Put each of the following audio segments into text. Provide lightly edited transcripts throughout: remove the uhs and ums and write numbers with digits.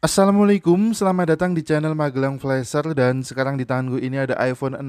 Assalamualaikum, selamat datang di channel Magelang Flasher. Dan sekarang di tangan gue ini ada iPhone 6.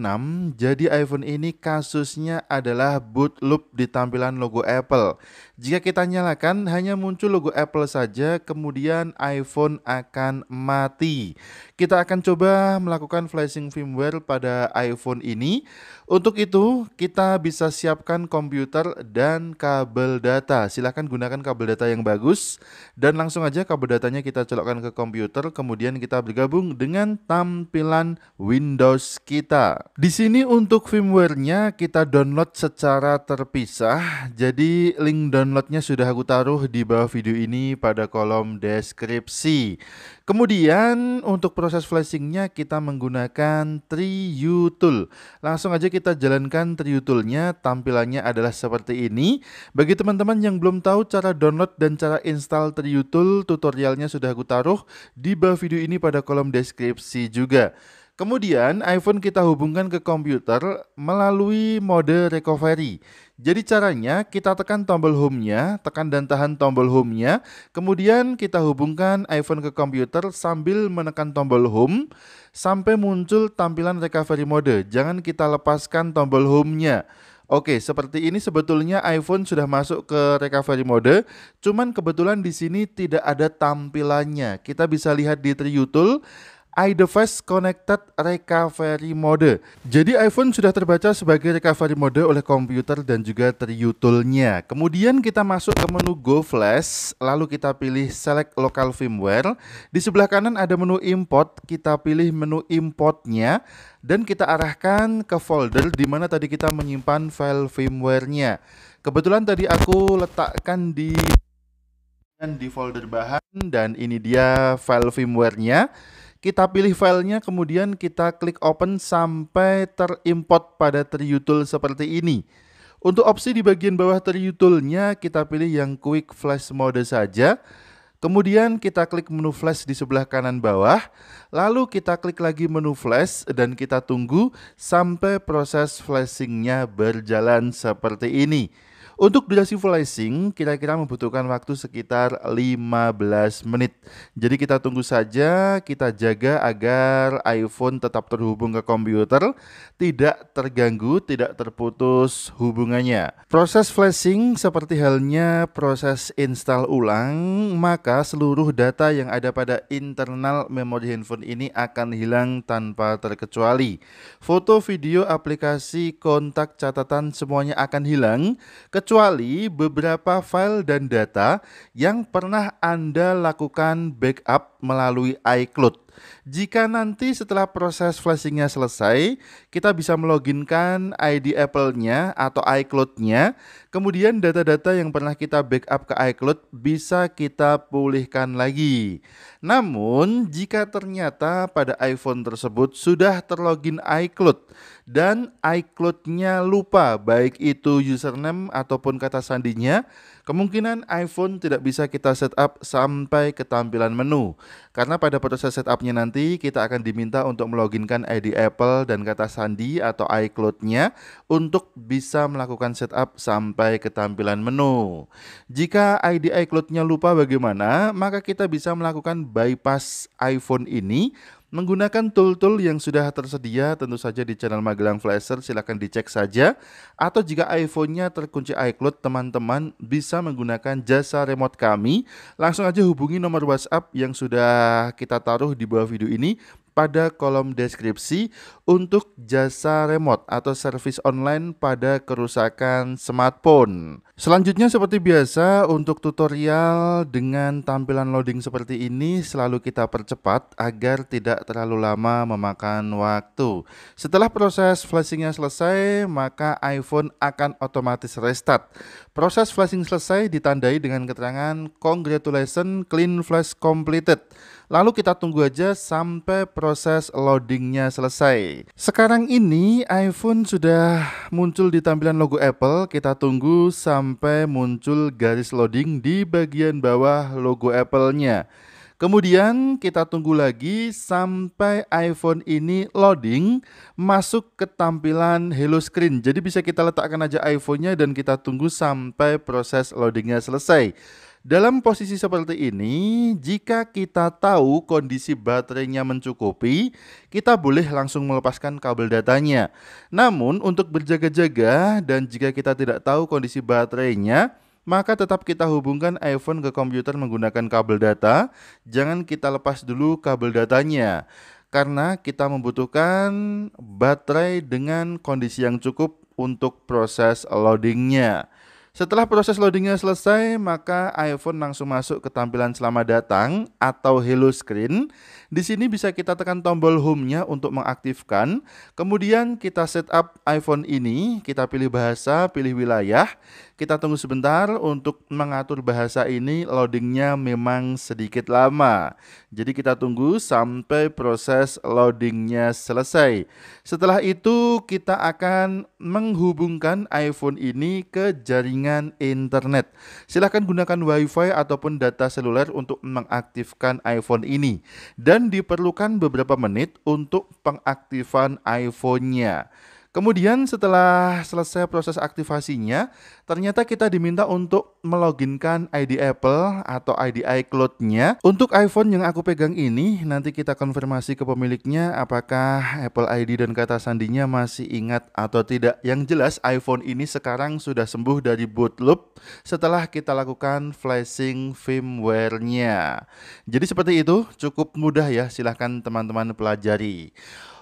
Jadi iPhone ini kasusnya adalah boot loop di tampilan logo Apple. Jika kita nyalakan, hanya muncul logo Apple saja, kemudian iPhone akan mati. Kita akan coba melakukan flashing firmware pada iPhone ini. Untuk itu, kita bisa siapkan komputer dan kabel data. Silahkan gunakan kabel data yang bagus. Dan langsung aja kabel datanya kita colokkan ke komputer, kemudian kita bergabung dengan tampilan Windows kita. Di sini untuk firmware-nya kita download secara terpisah. Jadi link downloadnya sudah aku taruh di bawah video ini pada kolom deskripsi. Kemudian untuk proses flashing-nya kita menggunakan 3uTools. Langsung aja kita jalankan 3uTools-nya. Tampilannya adalah seperti ini. Bagi teman-teman yang belum tahu cara download dan cara install 3uTools, tutorialnya sudah aku taruh di bawah video ini pada kolom deskripsi juga. Kemudian iPhone kita hubungkan ke komputer melalui mode recovery. Jadi caranya kita tekan tombol home-nya, tekan dan tahan tombol home-nya. Kemudian kita hubungkan iPhone ke komputer sambil menekan tombol home sampai muncul tampilan recovery mode. Jangan kita lepaskan tombol home-nya. Oke, seperti ini sebetulnya iPhone sudah masuk ke recovery mode, cuman kebetulan di sini tidak ada tampilannya. Kita bisa lihat di 3uTools, iDevice Connected Recovery Mode. Jadi iPhone sudah terbaca sebagai recovery mode oleh komputer dan juga 3uTools-nya. Kemudian kita masuk ke menu Go Flash, lalu kita pilih Select Local Firmware. Di sebelah kanan ada menu Import, kita pilih menu Import-nya dan kita arahkan ke folder di mana tadi kita menyimpan file firmware-nya. Kebetulan tadi aku letakkan di folder bahan dan ini dia file firmware-nya. Kita pilih filenya, kemudian kita klik open sampai terimport pada 3uTools seperti ini. Untuk opsi di bagian bawah 3uTools-nya kita pilih yang quick flash mode saja. Kemudian kita klik menu flash di sebelah kanan bawah. Lalu kita klik lagi menu flash dan kita tunggu sampai proses flashing-nya berjalan seperti ini. Untuk durasi flashing kira-kira membutuhkan waktu sekitar 15 menit. Jadi kita tunggu saja, kita jaga agar iPhone tetap terhubung ke komputer, tidak terganggu, tidak terputus hubungannya. Proses flashing seperti halnya proses install ulang, maka seluruh data yang ada pada internal memori handphone ini akan hilang tanpa terkecuali. Foto, video, aplikasi, kontak, catatan semuanya akan hilang, kecuali beberapa file dan data yang pernah Anda lakukan backup melalui iCloud. Jika nanti setelah proses flashingnya selesai, kita bisa meloginkan ID Apple-nya atau iCloud-nya. Kemudian data-data yang pernah kita backup ke iCloud bisa kita pulihkan lagi. Namun, jika ternyata pada iPhone tersebut sudah terlogin iCloud dan iCloud-nya lupa, baik itu username ataupun kata sandinya, kemungkinan iPhone tidak bisa kita setup sampai ke tampilan menu. Karena pada proses setupnya nanti kita akan diminta untuk meloginkan ID Apple dan kata sandi atau iCloud-nya untuk bisa melakukan setup sampai ke tampilan menu. Jika ID iCloud-nya lupa bagaimana? Maka kita bisa melakukan bypass iPhone ini menggunakan tool-tool yang sudah tersedia tentu saja di channel Magelang Flasher, silahkan dicek saja. Atau jika iPhone-nya terkunci iCloud, teman-teman bisa menggunakan jasa remote kami. Langsung aja hubungi nomor WhatsApp yang sudah kita taruh di bawah video ini pada kolom deskripsi untuk jasa remote atau service online pada kerusakan smartphone. Selanjutnya seperti biasa untuk tutorial dengan tampilan loading seperti ini selalu kita percepat agar tidak terlalu lama memakan waktu. Setelah proses flashingnya selesai, maka iPhone akan otomatis restart. Proses flashing selesai ditandai dengan keterangan Congratulations, clean flash completed. Lalu kita tunggu aja sampai proses loadingnya selesai. Sekarang ini iPhone sudah muncul di tampilan logo Apple. Kita tunggu sampai muncul garis loading di bagian bawah logo Apple-nya. Kemudian kita tunggu lagi sampai iPhone ini loading masuk ke tampilan Hello Screen. Jadi bisa kita letakkan aja iPhone-nya dan kita tunggu sampai proses loadingnya selesai. Dalam posisi seperti ini, jika kita tahu kondisi baterainya mencukupi, kita boleh langsung melepaskan kabel datanya. Namun untuk berjaga-jaga dan jika kita tidak tahu kondisi baterainya, maka tetap kita hubungkan iPhone ke komputer menggunakan kabel data. Jangan kita lepas dulu kabel datanya, karena kita membutuhkan baterai dengan kondisi yang cukup untuk proses loadingnya. Setelah proses loadingnya selesai, maka iPhone langsung masuk ke tampilan selamat datang atau hello screen. Di sini bisa kita tekan tombol home-nya untuk mengaktifkan. Kemudian kita setup iPhone ini, kita pilih bahasa, pilih wilayah. Kita tunggu sebentar untuk mengatur bahasa ini, loadingnya memang sedikit lama. Jadi kita tunggu sampai proses loadingnya selesai. Setelah itu kita akan menghubungkan iPhone ini ke jaringan internet. Silahkan gunakan WiFi ataupun data seluler untuk mengaktifkan iPhone ini, dan diperlukan beberapa menit untuk pengaktifan iPhone-nya. Kemudian setelah selesai proses aktivasinya, ternyata kita diminta untuk meloginkan ID Apple atau ID iCloud-nya. Untuk iPhone yang aku pegang ini, nanti kita konfirmasi ke pemiliknya apakah Apple ID dan kata sandinya masih ingat atau tidak. Yang jelas iPhone ini sekarang sudah sembuh dari boot loop setelah kita lakukan flashing firmware-nya. Jadi seperti itu, cukup mudah ya, silahkan teman-teman pelajari.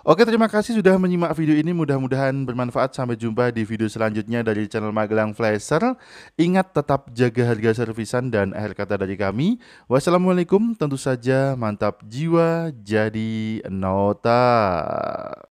Oke, terima kasih sudah menyimak video ini, mudah-mudahan bermanfaat. Sampai jumpa di video selanjutnya dari channel Magelang Flasher. Ingat, tetap jaga harga servisan dan akhir kata dari kami. Wassalamualaikum, tentu saja mantap jiwa jadi nota.